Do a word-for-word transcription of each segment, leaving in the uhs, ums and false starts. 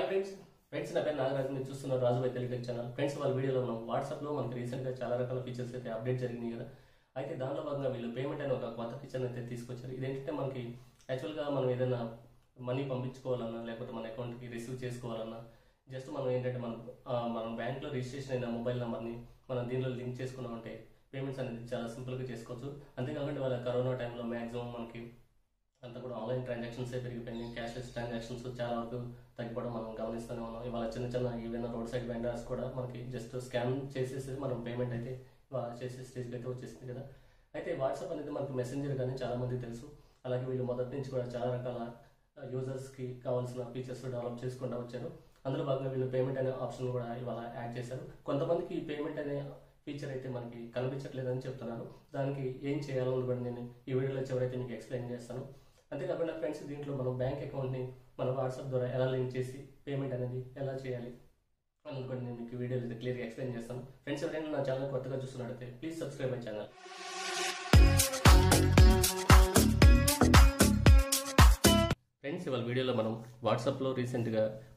Hi friends friends ना पेर नागराज मैं चूस्ट Rajubhai Telugu tech channel friends वाल वीडियो में वाट्सएप में मन रीसेंट चाला रकाल फीचर्स अपडेट जरिगिंदी कदा अयिते दानिलो भागंगा वील्लु पेमेंट अने ओक कोत्त फीचर अयिते तीसुकोच्चारु इदेंटंटे मनकी एक्चुअल गा मनम एदैना मनी पंपिंचुकोवालन्ना लेकपोते मन अकौंट की रिसीव चेसुकोवालन्ना जस्ट मनम एंटंटे मनम मनम बैंक लो रिजिस्ट्रेशन अयिन मोबाइल नंबर नि मनम दीनिलो लिंक चेसुकुन्नामंटे पेमेंट्स अनेदी चाला सिंपल गा चेसुकोवच्चु अंते काकुंडा वाला करोना टाइम लो मैक्सिमम मनकी अंत आनलाइन ट्रांजाक्षन्स कैशलेस ट्रांजाक्षन्स चाला वरकु तग्गिपोवडं మనం గమనిస్తూనే ఉన్నాం। ఇవాళ చిన్న చిన్న ఏవైనా రోడ్ సైడ్ వెండర్స్ కూడా మనకి జస్ట్ స్కామ్ చేసేసి మనం పేమెంట్ అయితే చేసే స్టేజ్కి అయితే వచ్చేసింది కదా। అయితే వాట్సాప్ అనేది మనకి మెసెంజర్ గాని చాలా మంది తెలుసు, అలాగే వీళ్ళు మొదటి నుంచి కూడా చాలా రకాల యూజర్స్ కి కావాల్సిన ఫీచర్స్ డెవలప్ చేసుకుంటూ వచ్చారు। అందులో భాగంగా వీళ్ళు పేమెంట్ అనే ఆప్షన్ కూడా ఇవాళ యాడ్ చేశారు। కొంతమందికి ఈ పేమెంట్ అనే फीचर अच्छे मन की कलचन दाखिल एम चेयर नीन वीडियो चवरते मैं एक्सप्लेन अंत का फ्रेंड्स दींट मैं बैंक अकौंटनी मैं वाट्सएप द्वारा एला लिंक पेमेंट अने वीडियो क्लियर एक्सप्लेन फ्रेंड्स एवरना चैनल को चूसते please subscribe my channel. Friends इवा वीडियो मैं वाट्सएप रीसेंट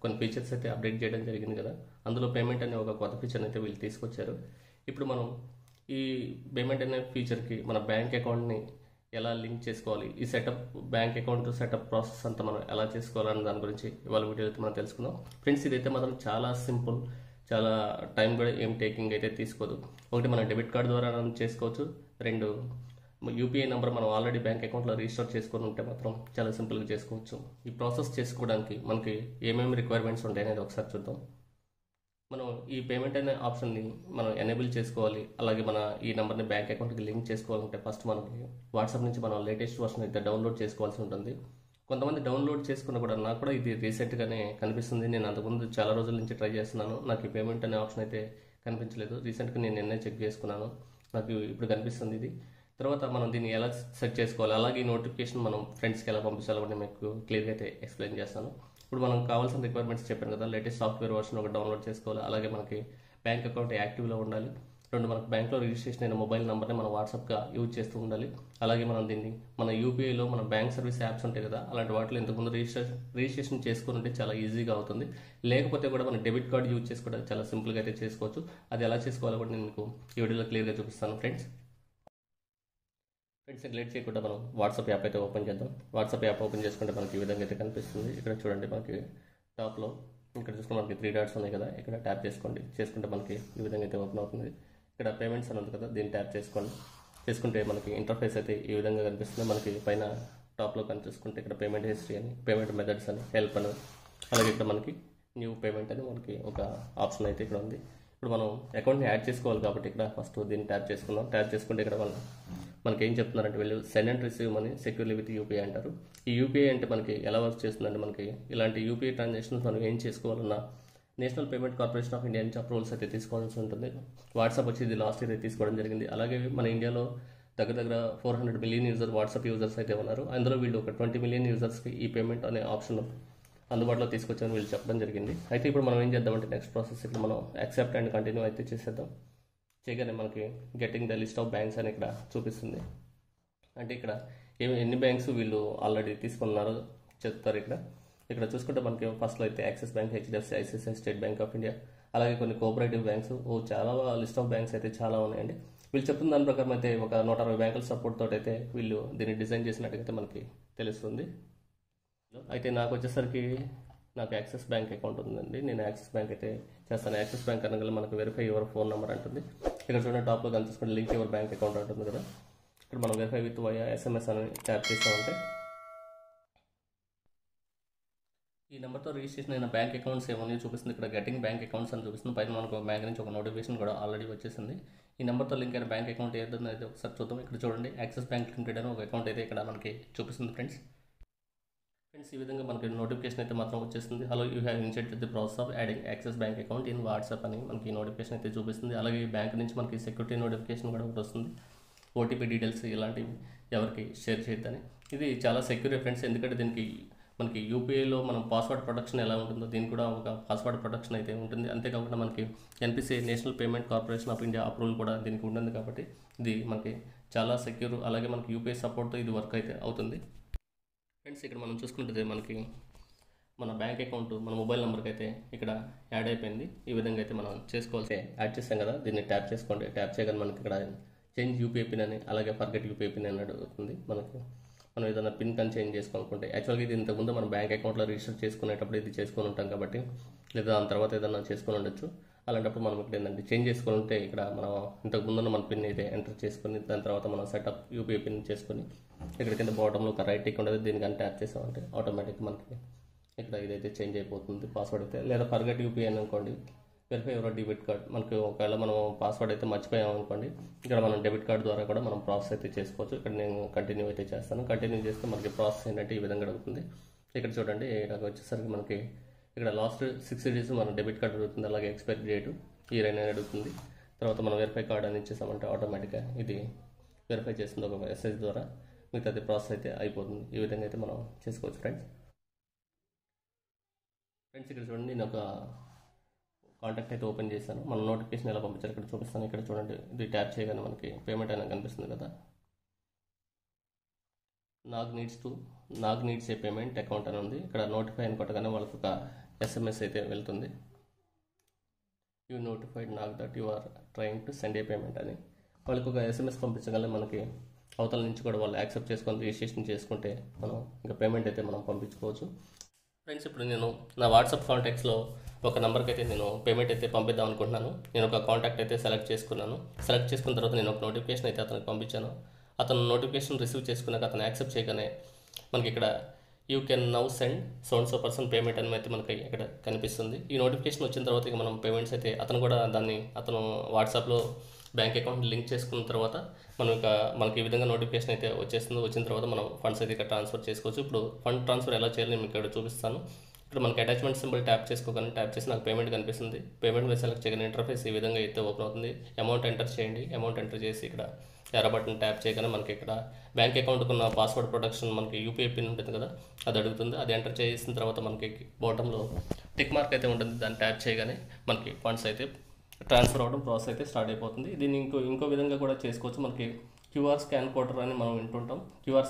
कोई फीचर्स अपडेट जरिए कदा अंदर पेमेंट अने क्रोत फीचर अच्छे वीళ్ళు తీసుకొచ్చారు। ఇప్పుడు మనం ఈ పేమెంట్ అనే ఫీచర్ కి మన బ్యాంక్ అకౌంట్ ని ఎలా లింక్ చేసుకోవాలి, ఈ setup bank account setup process అంతా మనం ఎలా చేసుకోవాలని దాని గురించి ఇవాళ వీడియోలో మనం తెలుసుకుందాం। ఫ్రెండ్స్ ఇదైతే మాత్రం చాలా సింపుల్, చాలా టైం కూడా ఏం టేకింగ్ అయితే తీసుకోదు। ఒకటి మనం డెబిట్ కార్డ్ ద్వారా మనం చేసుకోవచ్చు, రెండు యూపీఐ నంబర్ మనం ఆల్రెడీ బ్యాంక్ అకౌంట్ లో రిజిస్టర్ చేసుకొని ఉంటే మాత్రం చాలా సింపుల్ గా చేసుకోవచ్చు। ఈ ప్రాసెస్ చేసుకోవడానికి మనకి ఏమేం రిక్వైర్మెంట్స్ ఉంటాయి అనేది ఒకసారి చూద్దాం। మనం ఈ పేమెంట్ అనే ఆప్షన్ ని మనం ఎనేబుల్ చేసుకోవాలి, అలాగే మన ఈ నంబర్ ని బ్యాంక్ అకౌంట్ కి లింక్ చేసుకోవాలంటే ఫస్ట్ మనకి వాట్సాప్ నుంచి మనం లేటెస్ట్ వర్షన్ అయితే డౌన్లోడ్ చేసుకోవాల్సి ఉంటుంది। కొంతమంది డౌన్లోడ్ చేసుకున్నా కూడా నాకు కూడా ఇది రీసెంట్ గానే కనిపిస్తుంది, నేను అంతకుముందు చాలా రోజుల నుంచి ట్రై చేస్తున్నాను, నాకు ఈ పేమెంట్ అనే ఆప్షన్ అయితే కనిపించలేదు। రీసెంట్ గా నేను నిన్నే చెక్ చేసుకున్నాను, నాకు ఇప్పుడు కనిపిస్తుంది ఇది। తర్వాత మనం దీన్ని ఎలా సెట్ చేసుకోవాలి, అలాగే ఈ నోటిఫికేషన్ మనం ఫ్రెండ్స్ కి ఎలా పంపించాలని మీకు క్లియర్ గా అయితే ఎక్స్ప్లెయిన్ చేస్తాను। ఇప్పుడు మనం కావాల్సిన రిక్వైర్మెంట్స్ చెప్పాను కదా, లేటెస్ట్ సాఫ్ట్వేర్ వర్షన్ ఒకటి డౌన్లోడ్ చేసుకోవాలి, అలాగే మనకి బ్యాంక్ అకౌంట్ యాక్టివ్లో ఉండాలి, రెండు మనకి బ్యాంక్లో రిజిస్ట్రేషన్ అయిన మొబైల్ నెంబర్ని మనం వాట్సాప్గా యూజ్ చేస్తూ ఉండాలి, అలాగే మనం దీన్ని మన యూపీఐలో మన బ్యాంక్ సర్వీస్ యాప్స్ ఉంటాయి కదా అలాంటి వాటిలో ఇంతకుముందు రిజిస్ట్రేషన్ రిజిస్ట్రేషన్ చేసుకుని ఉంటే చాలా ఈజీగా అవుతుంది, లేకపోతే కూడా మనం డెబిట్ కార్డ్ యూజ్ చేసుకోవడం చాలా సింపుల్గా అయితే చేసుకోవచ్చు। అది ఎలా చేసుకోవాలో కూడా నేను మీకు ఈ వీడియోలో క్లియర్గా చూపిస్తాను। ఫ్రెండ్స్ ఫ్రెండ్స్ లేట్ చేయకుండా మనం వాట్సాప్ యాప్ అయితే ఓపెన్ చేద్దాం। వాట్సాప్ యాప్ ఓపెన్ చేసుకుంటే మనకి ఈ విధంగా అయితే కనిపిస్తుంది। ఇక్కడ చూడండి మనకి టాప్లో ఇక్కడ చూసుకుంటే మనకి త్రీ డాట్స్ ఉన్నాయి కదా, ఇక్కడ ట్యాప్ చేసుకోండి, చేసుకుంటే మనకి ఈ విధంగా అయితే ఓపెన్ అవుతుంది। ఇక్కడ పేమెంట్స్ అని ఉంది కదా, దీన్ని ట్యాప్ చేసుకోండి, చేసుకుంటే మనకి ఇంటర్ఫేస్ అయితే ఈ విధంగా కనిపిస్తుంది। మనకి పైన టాప్లో కని చూసుకుంటే ఇక్కడ పేమెంట్ హిస్టరీ అని, పేమెంట్ మెథడ్స్ అని, హెల్ప్ అని, అలాగే ఇక్కడ మనకి న్యూ పేమెంట్ అని మనకి ఒక ఆప్షన్ అయితే ఇక్కడ ఉంది। ఇప్పుడు మనం అకౌంట్ని యాడ్ చేసుకోవాలి కాబట్టి ఇక్కడ ఫస్ట్ దీన్ని ట్యాప్ చేసుకుందాం। ట్యాప్ చేసుకుంటే ఇక్కడ వాళ్ళు మనకి ఏం చెప్తున్నారంటే వీళ్ళు send and receive money securely with UPI అంటారు। ఈ యూపీఐ అంటే మనకి ఎలా వర్క్ చేస్తుందంటే మనకి ఇలాంటి యూపీఐ ట్రాన్సాక్షన్స్ మనం ఏం చేసుకోవాలన్నా national payment corporation of India నుంచి అప్రూవల్స్ అయితే తీసుకోవాల్సి ఉంటుంది। వాట్సాప్ వచ్చి ఇది లాస్ట్ ఇయర్ అయితే తీసుకోవడం జరిగింది। అలాగే మన ఇండియాలో దగ్గర దగ్గర four hundred million user WhatsApp users అయితే ఉన్నారు, అందులో వీళ్ళు ఒక ట్వంటీ మిలియన్ యూజర్స్కి ఈ పేమెంట్ అనే ఆప్షన్ అందుబాటులో తీసుకొచ్చామని వీళ్ళు చెప్పడం జరిగింది। అయితే ఇప్పుడు మనం ఏం చేద్దామంటే నెక్స్ట్ ప్రాసెస్ ఇక్కడ మనం యాక్సెప్ట్ అండ్ కంటిన్యూ అయితే చేసేద్దాం। చేయగానే మనకి getting the list of banks అని ఇక్కడ చూపిస్తుంది, అంటే ఇక్కడ ఏమి ఎన్ని బ్యాంక్స్ వీళ్ళు ఆల్రెడీ తీసుకున్నారో చెప్తారు ఇక్కడ ఇక్కడ చూసుకుంటే మనకి ఫస్ట్లో అయితే Axis bank, HDFC, ICICI, state bank of India, అలాగే కొన్ని కోఆపరేటివ్ బ్యాంక్స్, ఓ చాలా లిస్ట్ ఆఫ్ బ్యాంక్స్ అయితే చాలా ఉన్నాయండి। వీళ్ళు చెప్తున్న దాని ప్రకారం అయితే ఒక నూట అరవై బ్యాంకుల సపోర్ట్ తోటి అయితే వీళ్ళు దీన్ని డిజైన్ చేసినట్టుగా మనకి తెలుస్తుంది। అయితే నాకు వచ్చేసరికి నాకు యాక్సిస్ బ్యాంక్ అకౌంట్ ఉందండి, నేను యాక్సిస్ బ్యాంక్ అయితే చేస్తాను। యాక్సిస్ బ్యాంక్ అనగా మనకు వెరిఫై యువర్ ఫోన్ నెంబర్ అంటుంది, ఇక్కడ చూడండి టాప్లో కనిపిస్తుంది లింక్ యువర్ బ్యాంక్ అకౌంట్ అంటుంది కదా, ఇక్కడ మనం వెరిఫై విత్ వయా ఎస్ఎంఎస్ అని ట్యాప్ చేస్తామంటే ఈ నెంబర్తో రిజిస్ట్రేషన్ అయిన బ్యాంక్ అకౌంట్స్ ఏమన్నా చూపిస్తుంది, ఇక్కడ గెటింగ్ బ్యాంక్ అకౌంట్స్ అని చూపిస్తుంది। పైన మనకు బ్యాంక్ నుంచి ఒక నోటిఫికేషన్ కూడా ఆల్రెడీ వచ్చేసింది। ఈ నెంబర్తో లింక్ అయిన బ్యాంక్ అకౌంట్ ఏదైనా అయితే ఒకసారి చూద్దాం। ఇక్కడ చూడండి యాక్సిస్ బ్యాంక్ లిమిటెడ్ అని ఒక అకౌంట్ అయితే ఇక్కడ మనకి చూపిస్తుంది। ఫ్రెండ్స్ ఫ్రెండ్స్ ఈ విధంగా మనకి నోటిఫికేషన్ అయితే మాత్రం వచ్చేస్తుంది, hello you have initiated the process of adding Axis bank account in WhatsApp అని మనకి నోటిఫికేషన్ అయితే చూపిస్తుంది। అలాగే బ్యాంక్ నుంచి మనకి సెక్యూరిటీ నోటిఫికేషన్ కూడా ఒకటి వస్తుంది, ఓటీపీ డీటెయిల్స్ ఇలాంటివి ఎవరికి షేర్ చేయొద్దని, ఇది చాలా సెక్యూర్ ఫ్రెండ్స్, ఎందుకంటే దీనికి మనకి యూపీఐలో మనం పాస్వర్డ్ ప్రొటెక్షన్ ఎలా ఉంటుందో దీనికి కూడా ఒక పాస్వర్డ్ ప్రొటెక్షన్ అయితే ఉంటుంది। అంతేకాకుండా మనకి NPCI national payment corporation of India approval కూడా దీనికి ఉంటుంది, కాబట్టి ఇది మనకి చాలా సెక్యూర్, అలాగే మనకి యూపీఐ సపోర్ట్తో ఇది వర్క్ అయితే అవుతుంది। ఫ్రెండ్స్ ఇక్కడ మనం చూసుకుంటే మనకి మన బ్యాంక్ అకౌంట్ మన మొబైల్ నెంబర్కి అయితే ఇక్కడ యాడ్ అయిపోయింది. ఈ విధంగా అయితే మనం చేసుకోవాల్సి యాడ్ చేస్తాం కదా, దీన్ని ట్యాప్ చేసుకోండి. ట్యాప్ చేయగానే మనకి ఇక్కడ చేంజ్ యూపీఐ పిన్ అని, అలాగే ఫర్గెట్ యూపీఐ పిన్ అని అడుగుతుంది. మనకు మనం ఏదైనా పిన్ కానీ చేంజ్ చేసుకోవాలనుకుంటే, యాక్చువల్గా ఇది ఇంతకుముందు మనం బ్యాంక్ అకౌంట్లో రిజిస్టర్ చేసుకునేటప్పుడు ఇది చేసుకుని ఉంటాం కాబట్టి, లేదా దాని తర్వాత ఏదైనా చేసుకుని ఉండొచ్చు. అలాంటప్పుడు మనం ఇక్కడ ఏంటంటే చేంజ్ చేసుకుంటే ఇక్కడ మనం ఇంతకు ముందున్న మన పిన్ అయితే ఎంటర్ చేసుకుని, దాని తర్వాత మనం సెటప్ యూపీఐ పిన్ చేసుకుని ఇక్కడ కింద బాటంలో ఒక రైట్ టిక్ ఉండదు, దీనికంటే ట్యాప్ చేసామంటే ఆటోమేటిక్గా మనకి ఇక్కడ ఇదైతే చేంజ్ అయిపోతుంది పాస్వర్డ్ అయితే. లేదా ఫర్గెట్ యూపీఐ అని అనుకోండి, వెరిఫై ఎవరో డెబిట్ కార్డ్, మనకు ఒకవేళ మనం పాస్వర్డ్ అయితే మర్చిపోయాం అనుకోండి, ఇక్కడ మనం డెబిట్ కార్డ్ ద్వారా కూడా మనం ప్రాసెస్ అయితే చేసుకోవచ్చు. ఇక్కడ నేను కంటిన్యూ అయితే చేస్తాను. కంటిన్యూ చేస్తే మనకి ప్రాసెస్ ఏంటంటే ఈ విధంగా అడుగుతుంది. ఇక్కడ చూడండి, ఇక్కడ వచ్చేసరికి మనకి ఇక్కడ లాస్ట్ సిక్స్ డేస్ మన డెబిట్ కార్డ్ అడుగుతుంది, అలాగే ఎక్స్పైరీ డేట్ ఈ రైన్ అడుగుతుంది. తర్వాత మనం వెరిఫై కార్డ్ అని ఇచ్చేసామంటే ఆటోమేటిక్గా ఇది వెరిఫై చేస్తుంది ఒక మెసేజ్ ద్వారా, మిగతాది ప్రాసెస్ అయితే అయిపోతుంది. ఈ విధంగా అయితే మనం చేసుకోవచ్చు ఫ్రెండ్స్. ఫ్రెండ్స్ ఇక్కడ చూడండి, నేను ఒక కాంటాక్ట్ అయితే ఓపెన్ చేశాను. మన నోటిఫికేషన్ ఎలా పంపించారు ఇక్కడ చూపిస్తాను. ఇక్కడ చూడండి, ఇది ట్యాప్ చేయగానే మనకి పేమెంట్ అయినా కనిపిస్తుంది కదా. Nag needs to Nag needs a payment account అని ఉంది. ఇక్కడ నోటిఫై అని కొట్టగానే వాళ్ళకి ఒక ఎస్ఎంఎస్ అయితే వెళ్తుంది. You notified Nag that you are trying to send a payment అని వాళ్ళకి ఒక ఎస్ఎంఎస్ పంపించగానే మనకి అవతల నుంచి కూడా వాళ్ళు యాక్సెప్ట్ చేసుకొని రిజిస్ట్రేషన్ చేసుకుంటే మనం ఇంకా పేమెంట్ అయితే మనం పంపించుకోవచ్చు. ఫ్రెండ్స్ ఇప్పుడు నేను నా వాట్సాప్ కాంటాక్ట్స్లో ఒక నెంబర్కి అయితే నేను పేమెంట్ అయితే పంపిద్దాం అనుకుంటున్నాను. నేను ఒక కాంటాక్ట్ అయితే సెలెక్ట్ చేసుకున్నాను. సెలెక్ట్ చేసుకున్న తర్వాత నేను ఒక నోటిఫికేషన్ అయితే అతనికి పంపించాను. అతను నోటిఫికేషన్ రిసీవ్ చేసుకున్నాక అతను యాక్సెప్ట్ చేయగానే మనకి ఇక్కడ you can now send seven so percent payment అని అయితే మనకి ఇక్కడ కనిపిస్తుంది. ఈ నోటిఫికేషన్ వచ్చిన తర్వాత ఇక మనం పేమెంట్స్ అయితే అతను కూడా దాన్ని అతను వాట్సాప్లో బ్యాంక్ అకౌంట్ లింక్ చేసుకున్న తర్వాత మనం ఇక మనకి ఈ విధంగా నోటిఫికేషన్ అయితే వచ్చేస్తుంది. వచ్చిన తర్వాత మనం ఫండ్స్ అయితే ఇక్కడ ట్రాన్స్ఫర్ చేసుకోవచ్చు. ఇప్పుడు ఫండ్ ట్రాన్స్ఫర్ ఎలా చేయాలి నేను ఇక్కడ చూపిస్తాను. ఇక్కడ మనకి అటాచ్మెంట్ సింబల్ ట్యాప్ చేసుకోగానే ట్యాప్ చేసి నాకు పేమెంట్ కనిపిస్తుంది. పేమెంట్ మీద సెలెక్ట్ చేయగానే ఇంటర్ఫేస్ ఈ విధంగా అయితే ఓపెన్ అవుతుంది. అమౌంట్ ఎంటర్ చేయండి. అమౌంట్ ఎంటర్ చేసి ఇక్కడ ఎర్ర బటన్ ట్యాప్ చేయగానే మనకి ఇక్కడ బ్యాంక్ అకౌంట్కి ఉన్న పాస్వర్డ్ ప్రొటెక్షన్ మనకి యూపీఐ పిన్ ఉంటుంది కదా, అది అడుగుతుంది. అది ఎంటర్ చేసిన తర్వాత మనకి బాటంలో టిక్ మార్క్ అయితే ఉంటుంది. దాన్ని ట్యాప్ చేయగానే మనకి ఫండ్స్ అయితే ట్రాన్స్ఫర్ అవ్వడం ప్రాసెస్ అయితే స్టార్ట్ అయిపోతుంది. దీన్ని ఇంకో ఇంకో విధంగా కూడా చేసుకోవచ్చు. మనకి క్యూఆర్ స్కాన్ కోటర్ అని మనం వింటుంటాం, క్యూఆర్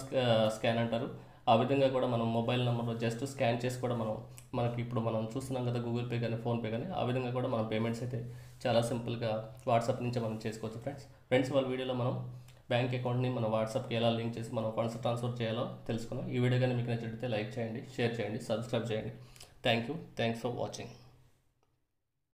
స్కాన్ అంటారు. ఆ విధంగా కూడా మనం మొబైల్ నెంబర్లో జస్ట్ స్కాన్ చేసి కూడా మనం మనకి ఇప్పుడు మనం చూస్తున్నాం కదా గూగుల్ పే కానీ ఫోన్పే కానీ, ఆ విధంగా కూడా మనం పేమెంట్స్ అయితే చాలా సింపుల్గా వాట్సాప్ నుంచి మనం చేసుకోవచ్చు ఫ్రెండ్స్. ఫ్రెండ్స్ వాళ్ళ వీడియోలో మనం బ్యాంక్ అకౌంట్ని మనం వాట్సాప్కి ఎలా లింక్ చేసి మనం ఫండ్స్ ట్రాన్స్ఫర్ చేయాలో తెలుసుకున్నాం. ఈ వీడియో కానీ మీకు నచ్చితే లైక్ చేయండి, షేర్ చేయండి, సబ్స్క్రైబ్ చేయండి. Thank you. Thanks for watching.